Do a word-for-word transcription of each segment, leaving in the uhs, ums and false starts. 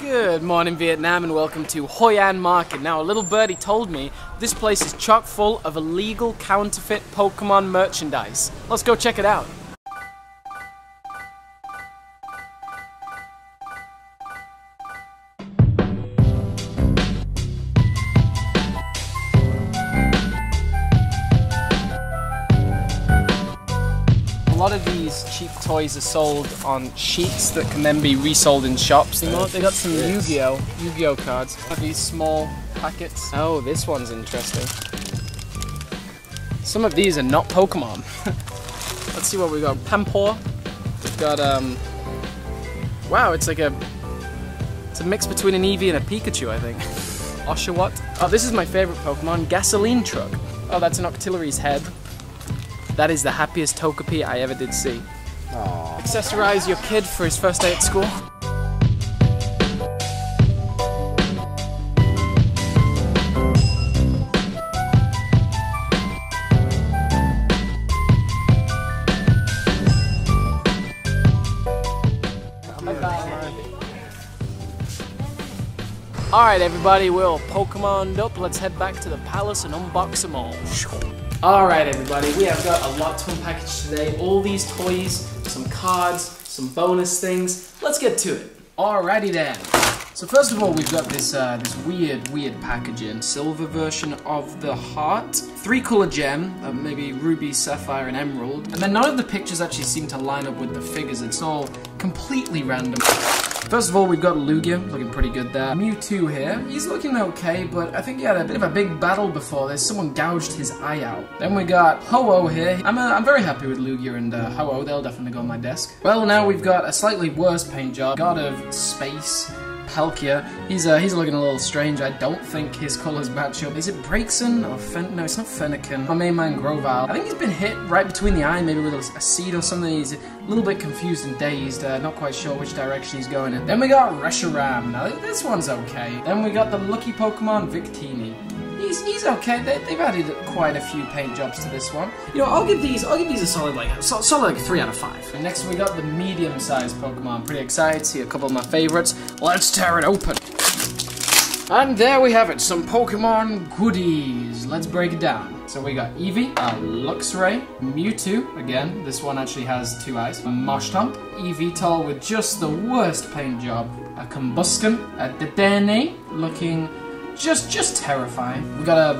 Good morning, Vietnam, and welcome to Hoi An Market. Now, a little birdie told me this place is chock full of illegal counterfeit Pokemon merchandise. Let's go check it out. A lot of these cheap toys are sold on sheets that can then be resold in shops. You know what? They got some Yu-Gi-Oh, Yu-Gi-Oh cards. Have these small packets. Oh, this one's interesting. Some of these are not Pokemon. Let's see what we got. Pampor. We've got um. Wow, it's like a. It's a mix between an Eevee and a Pikachu, I think. Oshawott. Oh, this is my favorite Pokemon. Gasoline truck. Oh, that's an Octillery's head. That is the happiest Tokepi I ever did see. Aww. Accessorize your kid for his first day at school. Alright everybody, we're all Pokemoned up. Let's head back to the palace and unbox them all. Alright everybody, we have got a lot to unpackage today. All these toys, some cards, some bonus things. Let's get to it. Alrighty then. So first of all, we've got this uh, this weird, weird packaging. Silver version of the heart. Three color gem, uh, maybe ruby, sapphire, and emerald. And then none of the pictures actually seem to line up with the figures. It's all completely random. First of all, we've got Lugia, looking pretty good there. Mewtwo here, he's looking okay, but I think he had a bit of a big battle before this. Someone gouged his eye out. Then we got Ho-Oh here. I'm, uh, I'm very happy with Lugia and uh, Ho-Oh, they'll definitely go on my desk. Well, now we've got a slightly worse paint job. God of Space, Palkia. He's uh, he's looking a little strange. I don't think his colours match up. Is it Braixen or Fen? No, it's not Fennekin. Our main man Grovyle. I think he's been hit right between the eye, maybe with a seed or something. He's a little bit confused and dazed, uh, not quite sure which direction he's going in. Then we got Reshiram. Now this one's okay. Then we got the lucky Pokemon Victini. He's he's okay. They, they've added quite a few paint jobs to this one. You know, I'll give these I'll give these a solid like so, solid like three out of five. And next we got the medium-sized Pokemon. Pretty excited to see a couple of my favorites. Let's tear it open. And there we have it, some Pokemon goodies. Let's break it down. So we got Eevee, uh, Luxray, Mewtwo, again, this one actually has two eyes, Marshtomp, Eevee with just the worst paint job, a Combusken, a Dedenne, looking just just terrifying. We got a,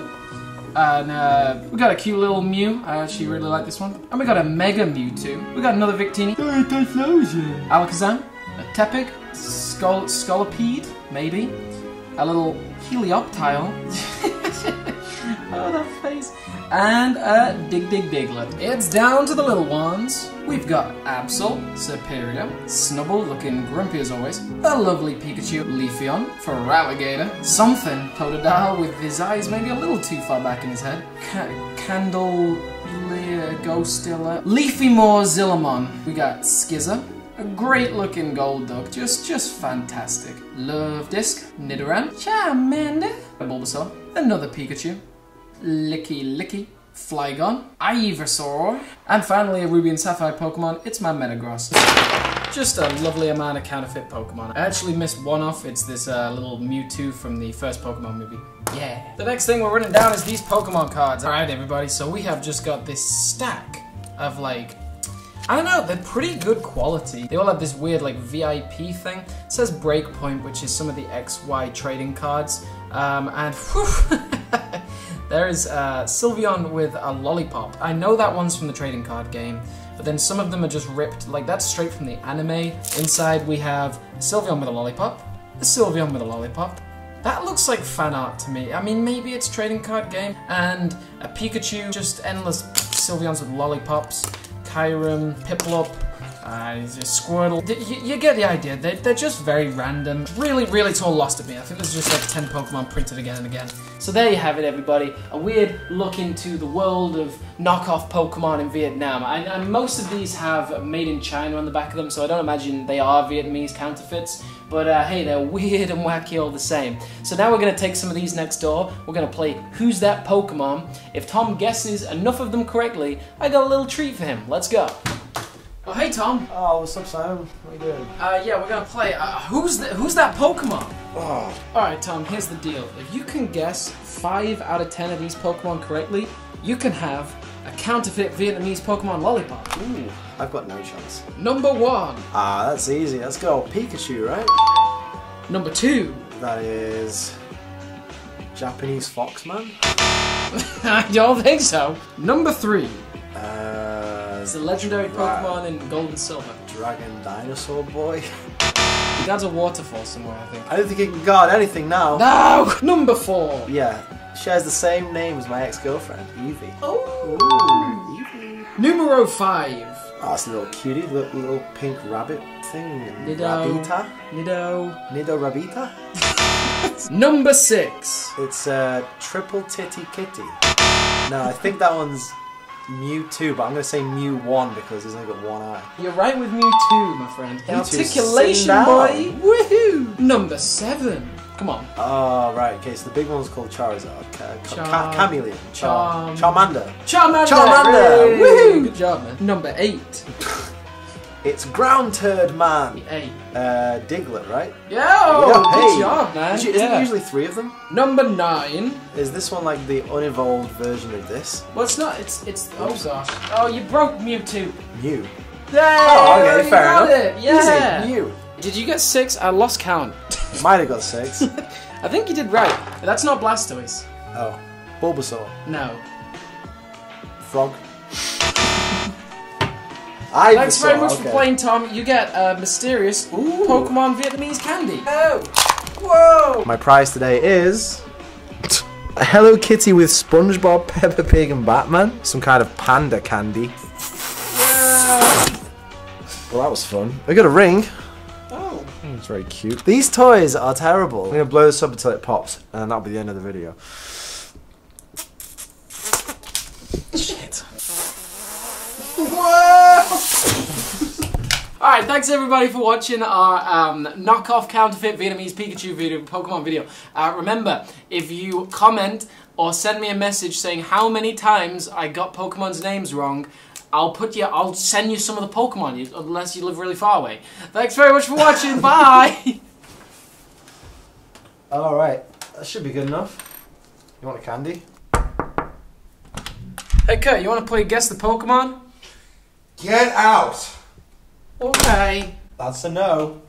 an, uh, we got a cute little Mew, I actually really like this one. And we got a Mega Mewtwo, we got another Victini, Alakazam, a Tepig, Scol Scolopede, maybe. A little Helioptile. Oh, that face. And a Dig Dig Diglet. It's down to the little ones. We've got Absol, Serperior, Snubble, looking grumpy as always, a lovely Pikachu, Leafeon, Feraligatr, something, Totodile with his eyes maybe a little too far back in his head, Ca Candle, Ghostilla, Leafymore Zillamon. We got Skizzer, a great looking gold duck, just just fantastic. Love Disc, Nidoran, Charmander, a Bulbasaur, another Pikachu, Licky Licky, Flygon, Ivysaur, and finally a Ruby and Sapphire Pokemon, it's my Metagross. Just a lovely amount of counterfeit Pokemon. I actually missed one off, it's this uh, little Mewtwo from the first Pokemon movie. Yeah. The next thing we're running down is these Pokemon cards. Alright everybody, so we have just got this stack of like, I don't know, they're pretty good quality. They all have this weird like V I P thing. It says Breakpoint, which is some of the X Y trading cards. Um, and whew, there is uh, Sylveon with a lollipop. I know that one's from the trading card game, but then some of them are just ripped. Like that's straight from the anime. Inside we have Sylveon with a lollipop, a Sylveon with a lollipop. That looks like fan art to me. I mean, maybe it's trading card game. And a Pikachu, just endless Sylveons with lollipops. Kyrim, Piplup, uh, Squirtle. D you, you get the idea, they're, they're just very random. Really, really, it's all lost at me. I think there's just like ten Pokemon printed again and again. So there you have it, everybody. A weird look into the world of knockoff Pokemon in Vietnam. I, and most of these have made in China on the back of them, so I don't imagine they are Vietnamese counterfeits. But uh, hey, they're weird and wacky all the same. So now we're going to take some of these next door. We're going to play Who's That Pokemon? If Tom guesses enough of them correctly, I got a little treat for him. Let's go. Oh, hey Tom. Oh, what's up, Simon? What are you doing? Uh, yeah, we're gonna play. Uh, who's the, who's that Pokemon? Oh. All right, Tom. Here's the deal. If you can guess five out of ten of these Pokemon correctly, you can have a counterfeit Vietnamese Pokemon lollipop. Ooh, I've got no chance. Number one. Ah, that's easy. Let's go. Pikachu, right? Number two. That is Japanese Foxman. I don't think so. Number three. Uh. It's a legendary Dra Pokemon in Gold and Silver. Dragon Dinosaur Boy. That's a waterfall somewhere, I think. I don't think he can guard anything now. No! Number four. Yeah. Shares the same name as my ex-girlfriend, Eevee. Oh! Ooh, Eevee. Numero five. Oh, it's a little cutie, little, little pink rabbit thing. Nido. Rabita. Nido. Nido Rabita. Number six. It's a triple titty kitty. No, I think that one's Mewtwo, but I'm going to say Mew one because he's only got one eye. You're right with Mewtwo, my friend. Mewtwo articulation, boy! Woohoo! Number seven. Come on. Oh, right. Okay, so the big one's called Charizard. Char Ca Chameleon. Char Char Charmander. Charmander! Charmander! Woohoo! Good job, man. Number eight. It's Ground Turd Man. Eight. Uh, Diglett, right? Yeah! Oh, good hey. job, man. Is, is yeah. there usually three of them? Number nine. Is this one like the unevolved version of this? Well, it's not. It's it's. Oh gosh. Oh, you broke Mewtwo. Mew. Yay! Oh, okay, you fair got enough. It. Yeah. Easy. Mew. Did you get six? I lost count. Might have got six. I think you did right. But that's not Blastoise. Oh, Bulbasaur. No. Frog. I Thanks saw, very much okay. for playing, Tom. You get a uh, mysterious Ooh. Pokemon Vietnamese candy. Oh! Whoa! My prize today is a Hello Kitty with SpongeBob, Peppa Pig, and Batman. Some kind of panda candy. Yeah. Well, that was fun. I got a ring. Oh. It's very cute. These toys are terrible. I'm gonna blow this up until it pops, and that'll be the end of the video. Shit. Whoa! Alright, thanks everybody for watching our um, knockoff counterfeit Vietnamese Pikachu video, Pokemon video. Uh, remember, if you comment or send me a message saying how many times I got Pokemon's names wrong, I'll put you, I'll send you some of the Pokemon, unless you live really far away. Thanks very much for watching, bye! Alright, that should be good enough. You want a candy? Hey Kurt, you want to play Guess the Pokemon? Get out! Okay. That's a no.